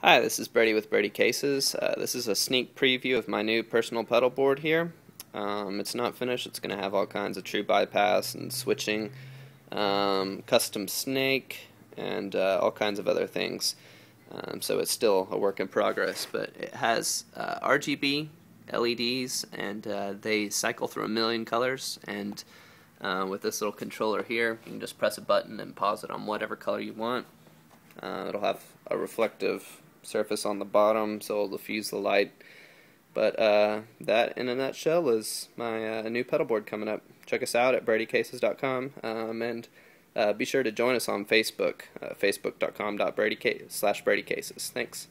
Hi, this is Brady with Brady Cases. This is a sneak preview of my new personal pedal board here. It's not finished. It's going to have all kinds of true bypass and switching, custom snake, and all kinds of other things. So it's still a work in progress, but it has RGB LEDs, and they cycle through a million colors. And with this little controller here, you can just press a button and pause it on whatever color you want. It'll have a reflective surface on the bottom, so it'll diffuse the light. But that, in a nutshell, is my new pedal board coming up. Check us out at BradyCases.com, and be sure to join us on Facebook, facebook.com/BradyCases. Thanks.